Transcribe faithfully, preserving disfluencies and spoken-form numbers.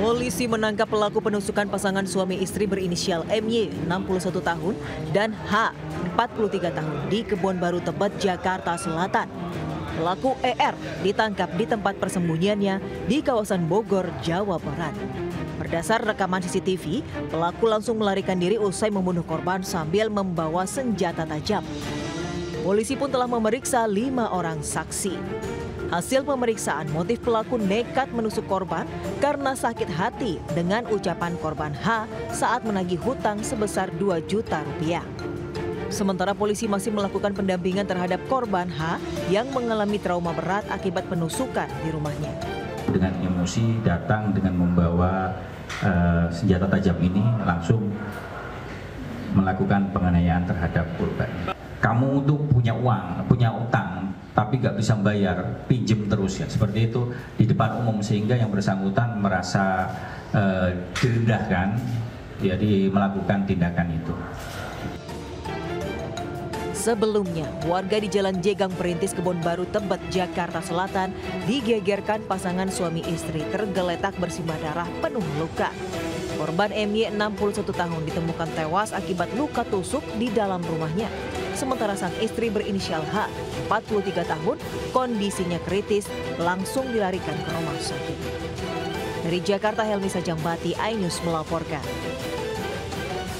Polisi menangkap pelaku penusukan pasangan suami istri berinisial M Y, enam puluh satu tahun, dan H, empat puluh tiga tahun, di Kebon Baru, Tebet, Jakarta Selatan. Pelaku E R ditangkap di tempat persembunyiannya di kawasan Bogor, Jawa Barat. Berdasar rekaman C C T V, pelaku langsung melarikan diri usai membunuh korban sambil membawa senjata tajam. Polisi pun telah memeriksa lima orang saksi. Hasil pemeriksaan, motif pelaku nekat menusuk korban karena sakit hati dengan ucapan korban H saat menagih hutang sebesar dua juta rupiah. Sementara polisi masih melakukan pendampingan terhadap korban H yang mengalami trauma berat akibat penusukan di rumahnya. Dengan emosi datang dengan membawa uh, senjata tajam ini langsung melakukan penganiayaan terhadap korban. Kamu tuh punya uang, punya utang, tapi nggak bisa bayar, pinjem terus ya. Seperti itu di depan umum sehingga yang bersangkutan merasa uh, direndahkan, jadi melakukan tindakan itu. Sebelumnya, warga di Jalan Jegang Perintis Kebon Baru, Tebet, Jakarta Selatan digegerkan pasangan suami istri tergeletak bersimbah darah penuh luka. Korban M Y, enam puluh satu tahun, ditemukan tewas akibat luka tusuk di dalam rumahnya. Sementara sang istri berinisial H, empat puluh tiga tahun, kondisinya kritis, langsung dilarikan ke rumah sakit. Dari Jakarta, Helmi Sajang Bati, iNews melaporkan.